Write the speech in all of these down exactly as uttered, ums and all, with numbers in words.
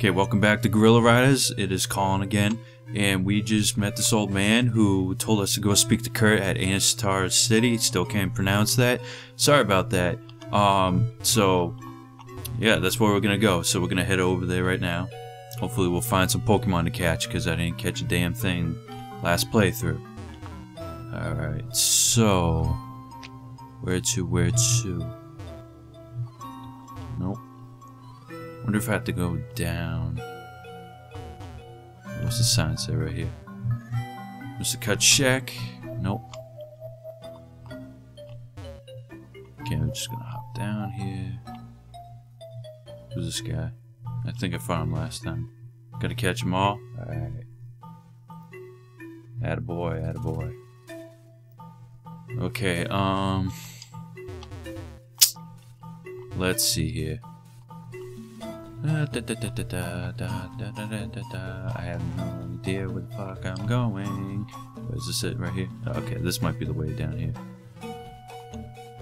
Okay, welcome back to Gorilla Riders. It is Colin again, and we just met this old man who told us to go speak to Kurt at Anstar City. Still can't pronounce that. Sorry about that. Um, so, yeah, that's where we're gonna go. So we're gonna head over there right now. Hopefully we'll find some Pokemon to catch, because I didn't catch a damn thing last playthrough. Alright, so... Where to, where to? Nope. Wonder if I have to go down. What's the sign say right here? Mister Cut Shack? Nope. Okay, I'm just gonna hop down here. Who's this guy? I think I found him last time. Gotta catch them all? Alright. Attaboy, attaboy. Okay, um... let's see here. I have no idea where the fuck I'm going. Where's this it? Right here? Okay, this might be the way down here.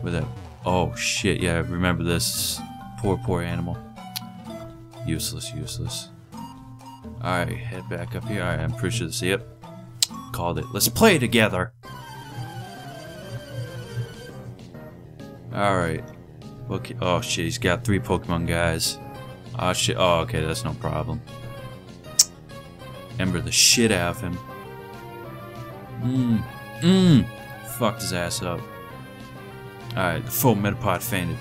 Where that... Oh, shit, yeah, remember this. Poor, poor animal. Useless, useless. Alright, head back up here. Alright, I'm pretty sure this... Yep. Called it. Let's play together! Alright. Okay. Oh, shit, he's got three Pokemon, guys. Oh shit, oh okay, that's no problem. Ember the shit out of him. Mmm, mmm, fucked his ass up. Alright, the full Metapod fainted.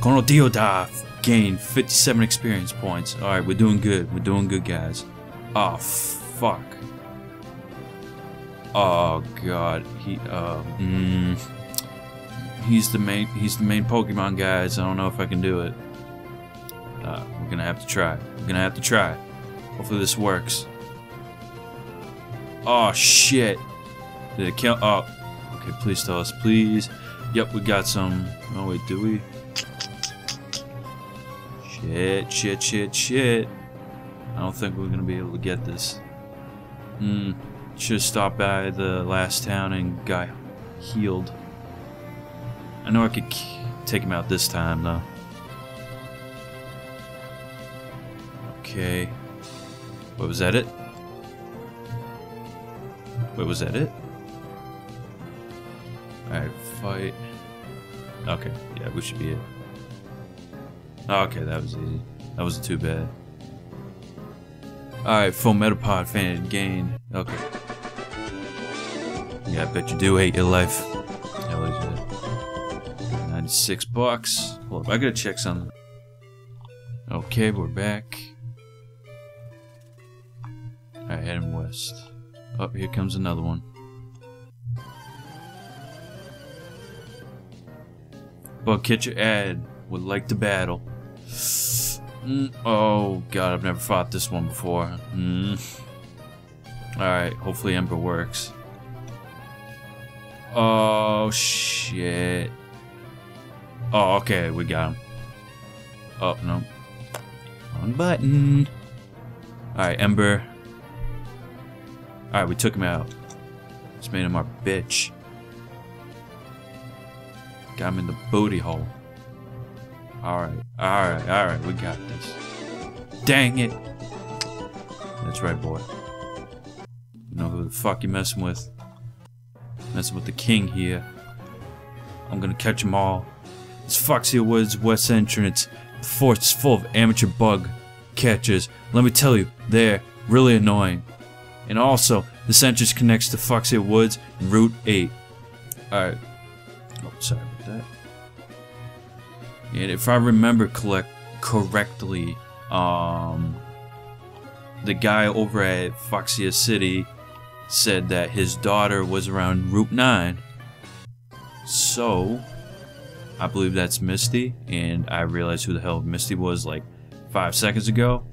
Conal Dive gained fifty-seven experience points. Alright, we're doing good, we're doing good, guys. Oh, fuck. Oh god, he, uh, mmm. He's the main, he's the main Pokemon, guys. I don't know if I can do it. Uh, we're gonna have to try. We're gonna have to try. Hopefully this works. Oh shit! Did it kill? Oh, okay. Please tell us, please. Yep, we got some. Oh wait, do we? Shit! Shit! Shit! Shit! I don't think we're gonna be able to get this. Hmm. Should have stopped by the last town and got healed. I know I could take him out this time though. Okay. What was that it? Wait, was that it? Alright, fight. Okay, yeah, we should be it. Okay, that was easy. That wasn't too bad. Alright, full Metapod fainted gain. Okay. Yeah, I bet you do hate your life. Hell yeah. ninety-six bucks. Hold up, I gotta check something. Okay, we're back. Alright, heading west. Oh, here comes another one. Bug Catcher Ed would like to battle. Mm, oh, God, I've never fought this one before. Mm. Alright, hopefully Ember works. Oh, shit. Oh, okay, we got him. Oh, no. Wrong button. Alright, Ember. Alright, we took him out. Just made him our bitch. Got him in the booty hole. Alright, alright, alright, we got this. Dang it! That's right, boy. You know who the fuck you messing with. Messing with the king here. I'm gonna catch them all. It's Foxy Woods West entrance. The forest is full of amateur bug catchers. Let me tell you, they're really annoying. And also, this entrance connects to Foxy Woods and Route eight. Alright. Oh, sorry about that. And if I remember collect correctly, um, the guy over at Foxy City said that his daughter was around Route nine. So, I believe that's Misty, and I realized who the hell Misty was like five seconds ago.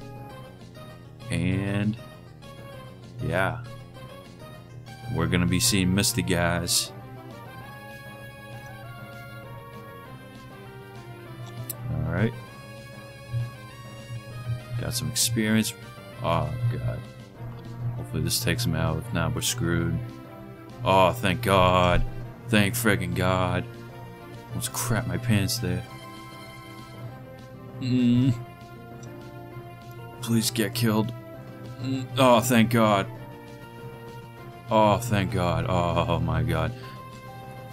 And... yeah, we're gonna be seeing Misty, guys. Alright. Got some experience. Oh, God. Hopefully this takes him out. If not, we're screwed. Oh, thank God. Thank friggin' God. Almost crap my pants there. Mmm. Please get killed. Oh, thank God. Oh, thank God. Oh, my God.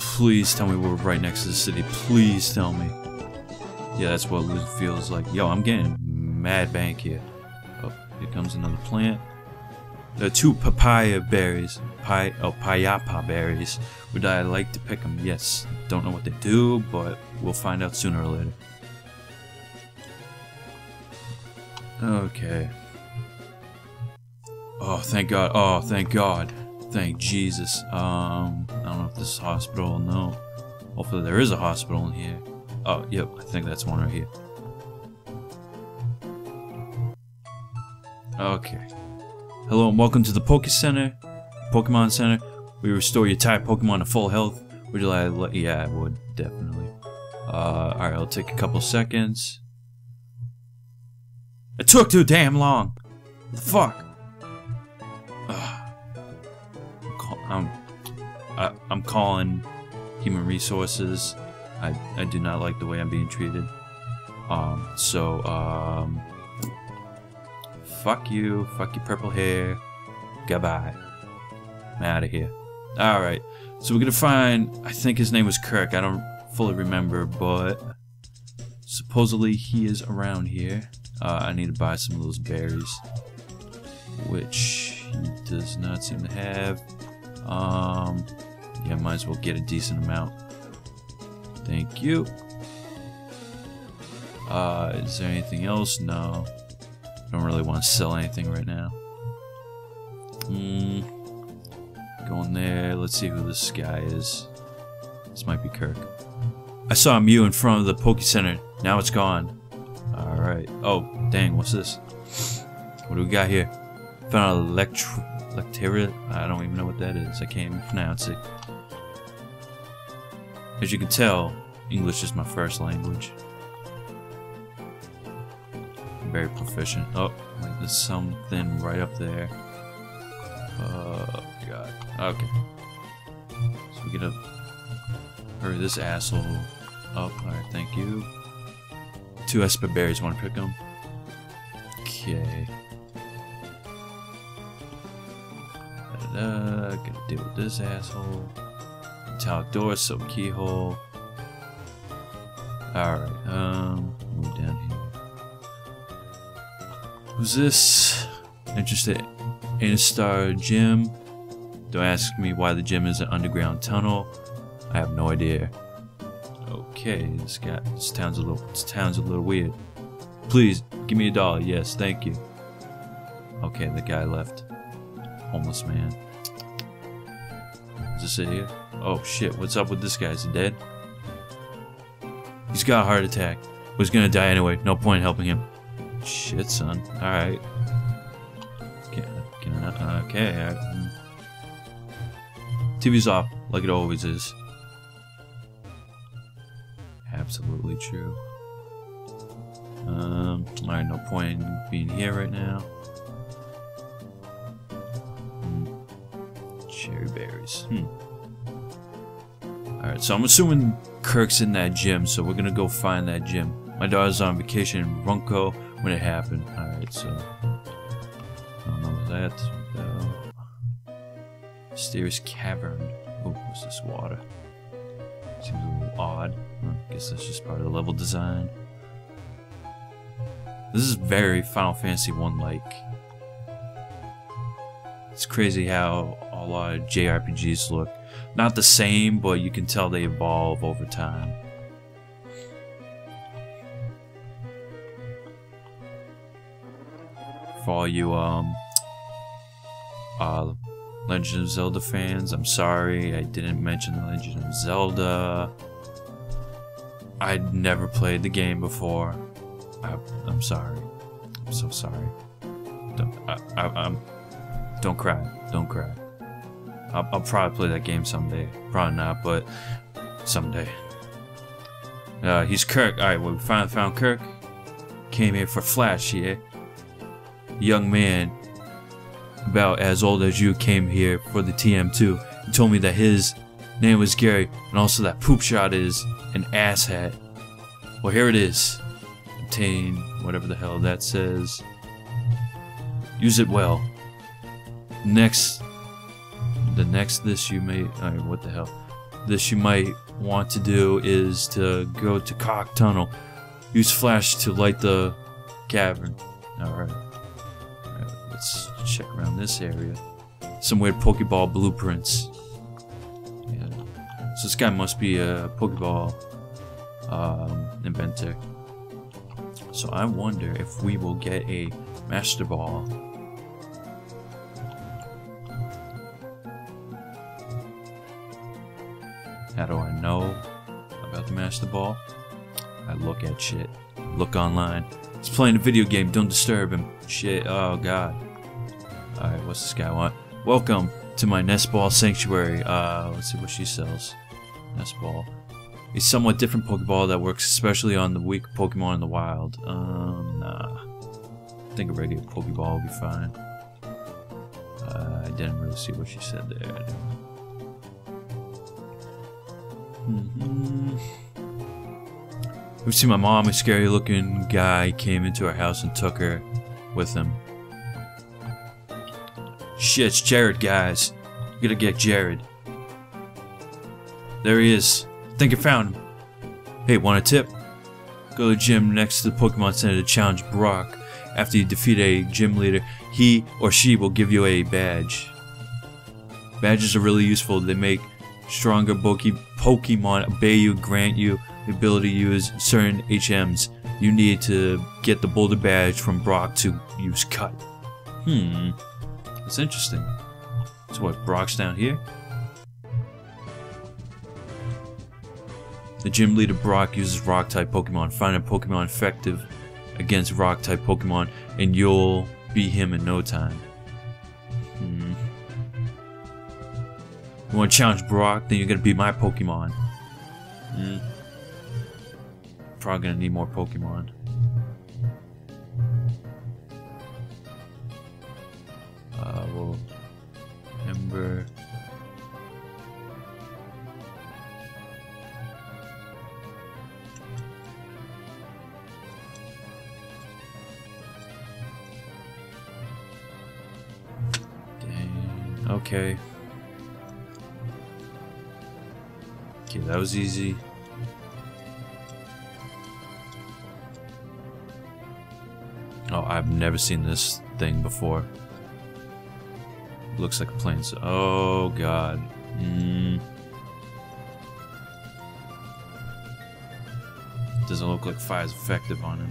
Please tell me we're right next to the city. Please tell me. Yeah, that's what it feels like. Yo, I'm getting mad bank here. Oh, here comes another plant. There are two papaya berries. Pi oh, payapa berries. Would I like to pick them? Yes. Don't know what they do, but we'll find out sooner or later. Okay. Oh, thank God. Oh, thank God. Thank Jesus. Um, I don't know if this is a hospital. No. Hopefully there is a hospital in here. Oh, yep. I think that's one right here. Okay. Hello and welcome to the Poke Center, Pokemon Center. We restore your type Pokemon to full health. Would you like? Yeah, I would definitely. Uh, all right, I'll take a couple seconds. It took too damn long. What the fuck? Ugh. I'm, call I'm, I, I'm calling Human Resources. I I do not like the way I'm being treated. Um, so um. Fuck you, fuck your purple hair, goodbye, I'm out of here. Alright, so we're gonna find, I think his name was Kirk, I don't fully remember, but supposedly he is around here. Uh, I need to buy some of those berries, which he does not seem to have. Um, yeah, might as well get a decent amount. Thank you. Uh, is there anything else? No. Don't really want to sell anything right now. Hmm. Going there. Let's see who this guy is. This might be Kirk. I saw Mew in front of the Poke Center. Now it's gone. Alright. Oh, dang. What's this? What do we got here? Found an Electro. Electera. I don't even know what that is. I can't even pronounce it. As you can tell, English is my first language. Very proficient. Oh, wait, there's something right up there. Oh, God. Okay. So we gotta hurry this asshole up. Alright, thank you. Two Esper berries, wanna pick them? Okay. Da-da-da. Gotta deal with this asshole. Metallic door, silk keyhole. Alright, um, move down here. Who's this? Interested in Instar Gym? Don't ask me why the gym is an underground tunnel. I have no idea. Okay, this guy. This town's a little. This town's a little weird. Please give me a dollar. Yes, thank you. Okay, the guy left. Homeless man. Is this it here? Oh shit! What's up with this guy? Is he dead? He's got a heart attack. He's gonna die anyway. No point helping him. Shit, son. Alright. Can, can I not? Okay. Right. T V's off, like it always is. Absolutely true. Um, Alright, no point in being here right now. Cherry berries. Hmm. Alright, so I'm assuming Kirk's in that gym, so we're gonna go find that gym. My daughter's on vacation in Runco when it happened. Alright, so I don't know that. Uh, Mysterious Cavern. Oh, what's this water? Seems a little odd. Huh, guess that's just part of the level design. This is very Final Fantasy one like. It's crazy how a lot of J R P Gs look. Not the same, but you can tell they evolve over time. For all you um, uh, Legend of Zelda fans, I'm sorry I didn't mention the Legend of Zelda. I'd never played the game before. I, I'm sorry. I'm so sorry. Don't, I, I, I'm, don't cry. Don't cry. I'll, I'll probably play that game someday. Probably not, but someday. Uh, he's Kirk. Alright, well, we finally found Kirk. Came here for Flash, yeah. Young man about as old as you came here for the T M two. He told me that his name was Gary and also that Poopshot is an asshat. Well, here it is. Obtain whatever the hell that says. Use it well. Next, the next this you may, I mean, what the hell, this you might want to do is to go to Cock Tunnel. Use flash to light the cavern. Alright. Alright, let's check around this area. Some weird Pokeball blueprints. Yeah. So this guy must be a Pokeball um, inventor. So I wonder if we will get a Master Ball. How do I know about the Master Ball? I look at shit. Look online. He's playing a video game. Don't disturb him. Shit. Oh, God. Alright, what's this guy want? Welcome to my Nest Ball Sanctuary. Uh, let's see what she sells. Nest Ball. A somewhat different Pokeball that works especially on the weak Pokemon in the wild. Um, nah. I think a regular Pokeball will be fine. Uh, I didn't really see what she said there. Mm-hmm. We've seen my mom, a scary looking guy came into our house and took her with him. Shit, it's Jared, guys. We gotta get Jared. There he is. I think I found him. Hey, want a tip? Go to the gym next to the Pokemon Center to challenge Brock. After you defeat a gym leader, he or she will give you a badge. Badges are really useful. They make stronger Pokemon obey you, grant you the ability to use certain H Ms you need to get the Boulder Badge from Brock to use Cut. Hmm, that's interesting. So what, Brock's down here? The gym leader Brock uses Rock-type Pokemon. Find a Pokemon effective against Rock-type Pokemon and you'll beat him in no time. Hmm. You want to challenge Brock, then you're going to beat my Pokemon. Hmm. Probably going to need more Pokemon. Uh, we'll... Ember... Dang, okay. Okay, that was easy. Oh, I've never seen this thing before. Looks like a plane. Oh, God. Mm. Doesn't look like fire's effective on him.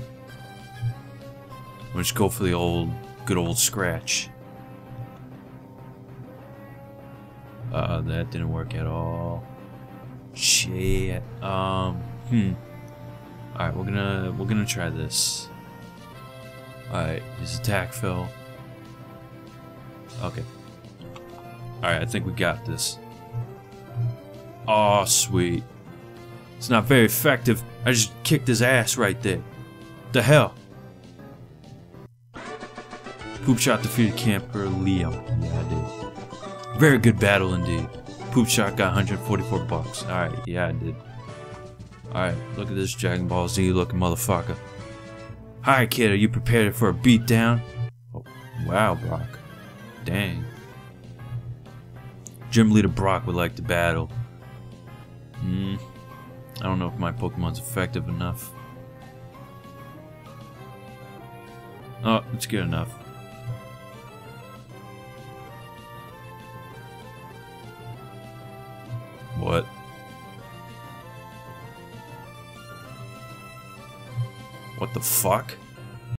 We'll just go for the old, good old scratch. Uh, that didn't work at all. Shit. Um. Hmm. All right, we're gonna we're gonna try this. Alright, his attack fell. Okay. Alright, I think we got this. Aw, oh, sweet. It's not very effective. I just kicked his ass right there. The hell? Poopshot defeated camper Leo. Yeah, I did. Very good battle indeed. Poopshot got one hundred forty-four bucks. Alright, yeah, I did. Alright, look at this Dragon Ball Z looking motherfucker. Hi, kid, are you prepared for a beatdown? Oh, wow, Brock. Dang. Gym leader Brock would like to battle. Hmm. I don't know if my Pokemon's effective enough. Oh, it's good enough. What? What the fuck?